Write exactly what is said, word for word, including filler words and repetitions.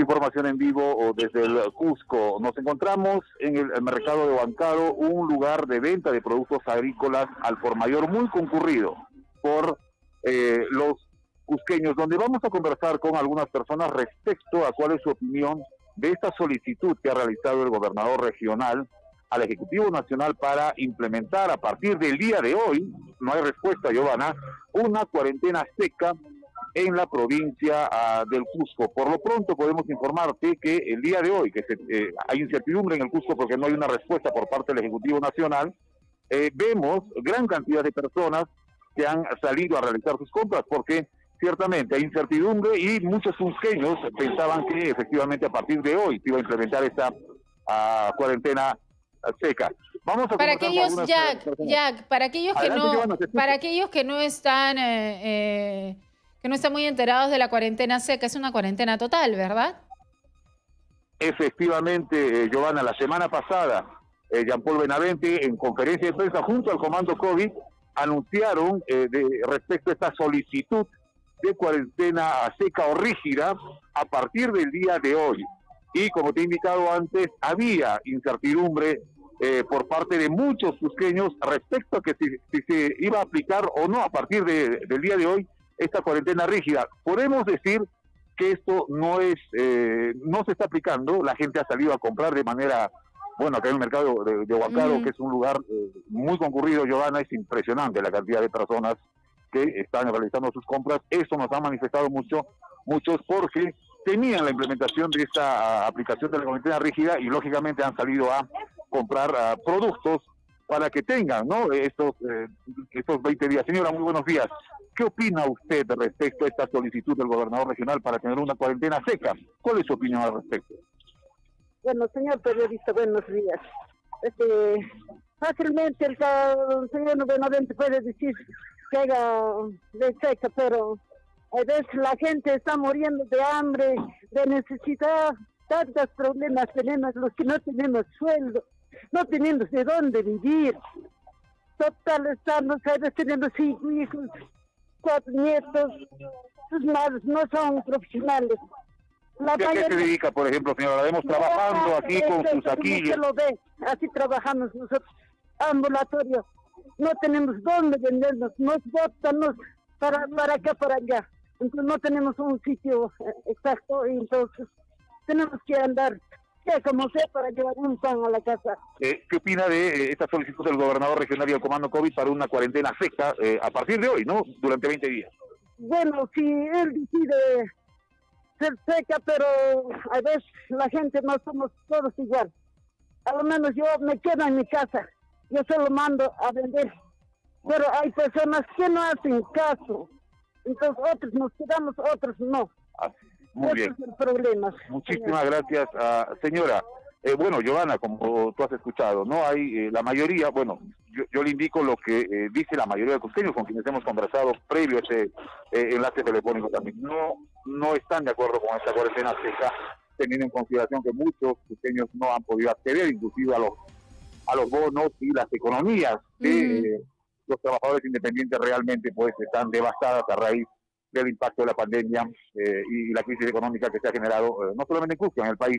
Información en vivo o desde el Cusco. Nos encontramos en el mercado de Huancaro, un lugar de venta de productos agrícolas al por mayor muy concurrido por eh, los cusqueños, donde vamos a conversar con algunas personas respecto a cuál es su opinión de esta solicitud que ha realizado el gobernador regional al Ejecutivo Nacional para implementar a partir del día de hoy, no hay respuesta, Giovanna, una cuarentena seca en la provincia uh, del Cusco. Por lo pronto podemos informarte que el día de hoy, que se, eh, hay incertidumbre en el Cusco porque no hay una respuesta por parte del Ejecutivo Nacional, eh, vemos gran cantidad de personas que han salido a realizar sus compras porque ciertamente hay incertidumbre y muchos cusqueños pensaban que efectivamente a partir de hoy se iba a implementar esta uh, cuarentena seca. Vamos a para aquellos, Jack, Jack, para aquellos Adelante, que no, Giovanna, para aquellos que no están eh, eh... que no están muy enterados de la cuarentena seca, es una cuarentena total, ¿verdad? Efectivamente, eh, Giovanna, la semana pasada, eh, Jean-Paul Benavente, en conferencia de prensa junto al Comando COVID, anunciaron eh, de, respecto a esta solicitud de cuarentena seca o rígida a partir del día de hoy. Y como te he indicado antes, había incertidumbre eh, por parte de muchos cusqueños respecto a que si, si se iba a aplicar o no a partir de, del día de hoy esta cuarentena rígida. Podemos decir que esto no es, eh, no se está aplicando, la gente ha salido a comprar de manera, bueno, acá en el mercado de, de Huancaro, uh-huh. que es un lugar eh, muy concurrido, Giovanna, es impresionante la cantidad de personas que están realizando sus compras. Eso nos ha manifestado mucho, muchos porque tenían la implementación de esta aplicación de la cuarentena rígida y lógicamente han salido a comprar uh, productos para que tengan, ¿no?, estos, eh, estos veinte días. Señora, muy buenos días. ¿Qué opina usted respecto a esta solicitud del gobernador regional para tener una cuarentena seca? ¿Cuál es su opinión al respecto? Bueno, señor periodista, buenos días. Este, fácilmente el, el señor Benavente puede decir que haga de seca, pero a veces la gente está muriendo de hambre, de necesidad, tantos problemas tenemos, los que no tenemos sueldo, no tenemos de dónde vivir. Total, estamos, a veces tenemos cinco hijos, cuatro nietos, sus madres no son profesionales. La ¿A qué se dedica, por ejemplo, señora? La vemos trabajando aquí es, con es, sus aquillas. Lo ve, así trabajamos nosotros, ambulatorio. No tenemos dónde vendernos, nos botan para, para acá, para allá. Entonces no tenemos un sitio exacto, entonces tenemos que andar como sea para llevar un pan a la casa. Eh, ¿Qué opina de eh, esta solicitud del gobernador regional y del Comando COVID para una cuarentena seca eh, a partir de hoy, ¿no?, durante veinte días? Bueno, sí, él decide ser seca, pero a veces la gente no somos todos igual. A lo menos yo me quedo en mi casa, yo se lo mando a vender. Pero hay personas que no hacen caso, entonces otros nos quedamos, otros no. Ah. Muy bien. Muchísimas gracias, uh, señora. Eh, bueno, Giovanna, como tú has escuchado, no hay eh, la mayoría, bueno, yo, yo le indico lo que eh, dice la mayoría de cusqueños con quienes hemos conversado previo a este eh, enlace telefónico también. No, no están de acuerdo con esta cuarentena seca, teniendo en consideración que muchos cusqueños no han podido acceder, inclusive a los, a los bonos y las economías de mm. eh, los trabajadores independientes realmente pues están devastadas a raíz del impacto de la pandemia eh, y la crisis económica que se ha generado eh, no solamente en Cusco, en el país.